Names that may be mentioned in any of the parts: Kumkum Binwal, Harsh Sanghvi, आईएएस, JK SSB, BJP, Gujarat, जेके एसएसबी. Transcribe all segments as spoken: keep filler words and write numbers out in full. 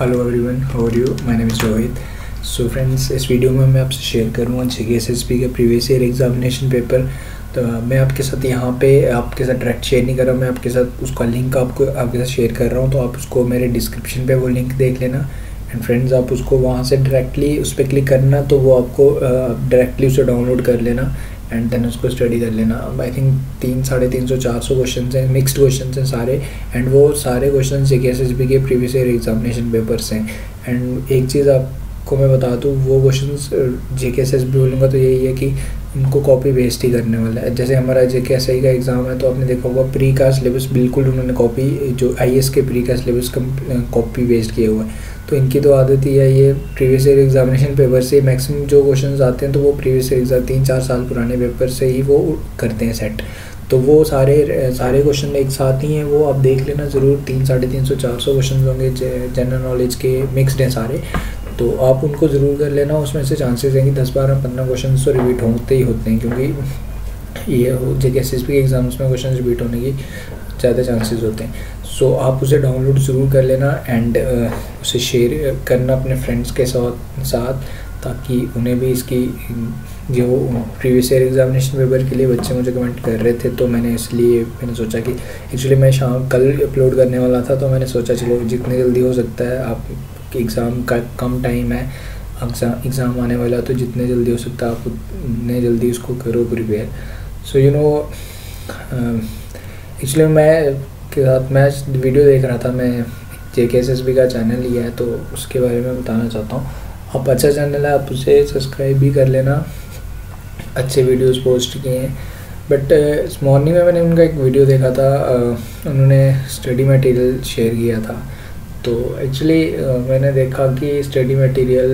Hello everyone, how are you? My name is Rohit. So friends, इस video में मैं आपसे शेयर करूँगा जेके एसएसबी का प्रीवियस ईयर एग्जामिनेशन पेपर। तो मैं आपके साथ यहाँ पे आपके साथ डायरेक्ट शेयर नहीं कर रहा हूँ, मैं आपके साथ उसका लिंक आपको आपके साथ शेयर कर रहा हूँ। तो आप उसको मेरे डिस्क्रिप्शन पे वो लिंक देख लेना एंड फ्रेंड्स आप उसको वहाँ से डायरेक्टली उस पर क्लिक करना, तो वो आपको डायरेक्टली उसे डाउनलोड कर लेना एंड देन उसको स्टडी कर लेना। अब आई थिंक तीन साढ़े तीन सौ चार सौ क्वेश्चन हैं, मिक्स्ड क्वेश्चन हैं सारे, एंड वो सारे क्वेश्चन जेके एसएसबी के प्रीवियस ईयर एग्जामिनेशन पेपर्स हैं। एंड एक चीज़ आपको मैं बता दूँ, वो क्वेश्चन जेके एसएसबी बोलूँगा तो यही है कि उनको कॉपी पेस्ट ही करने वाला है। जैसे हमारा जेके एसएसबी का एग्ज़ाम है तो आपने देखा होगा प्री का सिलेबस बिल्कुल उन्होंने कॉपी, जो आईएएस के प्री का सिलेबस कॉपी पेस्ट किए हुए हैं। तो इनकी तो आदत ही है, ये प्रीवियस ईयर एग्जामिनेशन पेपर से मैक्सिमम जो क्वेश्चंस आते हैं तो वो प्रीवियस ईयर एग्जाम तीन चार साल पुराने पेपर से ही वो करते हैं सेट। तो वो सारे सारे क्वेश्चन एक साथ ही हैं, वो आप देख लेना ज़रूर। तीन साढ़े तीन सौ चार सौ क्वेश्चन होंगे, जनरल नॉलेज के मिक्सड हैं सारे, तो आप उनको ज़रूर कर लेना। उसमें से चांसेस हैं कि दस बारह पंद्रह क्वेश्चन तो रिपीट होते ही होते हैं, क्योंकि ये जेके एसएसबी के एग्ज़ाम्स में क्वेश्चन रिपीट होने की ज़्यादा चांसेस होते हैं। सो आप उसे डाउनलोड ज़रूर कर लेना एंड उसे शेयर करना अपने फ्रेंड्स के साथ साथ ताकि उन्हें भी इसकी, जो प्रीवियस ईयर एग्जामिनेशन पेपर के लिए बच्चे मुझे कमेंट कर रहे थे, तो मैंने इसलिए मैंने सोचा कि एक्चुअली मैं शाम कल अपलोड करने वाला था, तो मैंने सोचा चलो जितनी जल्दी हो सकता है, आप कि एग्ज़ाम का कम टाइम है, एग्ज़ाम एग्ज़ाम आने वाला, तो जितने जल्दी हो सकता है आप उतने जल्दी उसको करो prepare. So you know actually मैं के साथ मैं वीडियो देख रहा था, मैं जेके एसएसबी का चैनल लिया है तो उसके बारे में बताना चाहता हूँ। आप अच्छा चैनल है, आप उसे सब्सक्राइब भी कर लेना, अच्छे वीडियोस पोस्ट किए हैं। बट इस मॉर्निंग में मैंने उनका एक वीडियो देखा था, uh, उन्होंने स्टडी मटेरियल शेयर किया था। तो एक्चुअली uh, मैंने देखा कि स्टडी मटेरियल,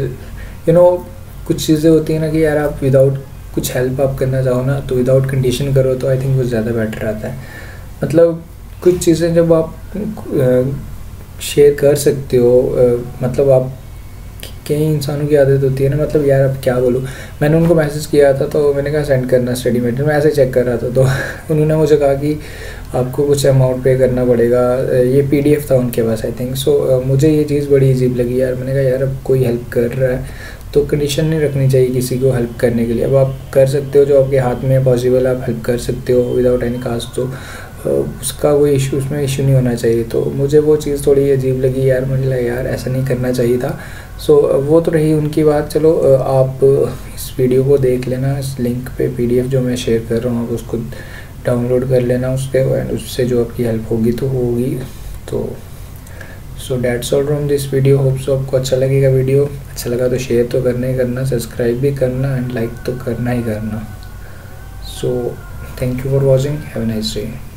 यू नो कुछ चीज़ें होती हैं ना कि यार आप विदाउट कुछ हेल्प आप करना चाहो ना, तो विदाउट कंडीशन करो तो आई थिंक वो ज़्यादा बेटर रहता है। मतलब कुछ चीज़ें जब आप शेयर uh, कर सकते हो, uh, मतलब आप कई इंसानों की आदत होती है ना, मतलब यार अब क्या बोलूँ। मैंने उनको मैसेज किया था तो मैंने कहा सेंड करना स्टडी मटेरियल, मैं ऐसे चेक कर रहा था तो उन्होंने मुझे कहा कि आपको कुछ अमाउंट पे करना पड़ेगा। ये पीडीएफ था उनके पास आई थिंक। सो मुझे ये चीज़ बड़ी अजीब लगी यार, मैंने कहा यार अब कोई हेल्प कर रहा है तो कंडीशन नहीं रखनी चाहिए किसी को हेल्प करने के लिए। अब आप कर सकते हो जो आपके हाथ में पॉसिबल, आप हेल्प कर सकते हो विदाउट एनी कास्ट, तो उसका कोई इशू, उसमें इशू नहीं होना चाहिए। तो मुझे वो चीज़ थोड़ी अजीब लगी यार, मुझे लगा यार ऐसा नहीं करना चाहिए था। सो so, वो तो रही उनकी बात। चलो आप इस वीडियो को देख लेना, इस लिंक पे पीडीएफ जो मैं शेयर कर रहा हूँ आप उसको डाउनलोड कर लेना, उसके एंड उससे जो आपकी हेल्प होगी तो होगी। तो so that's all from this video, hope so आपको अच्छा लगेगा वीडियो। अच्छा लगा तो शेयर तो करना ही करना, सब्सक्राइब भी करना एंड लाइक तो करना ही करना। So thank you for watching, have a nice day.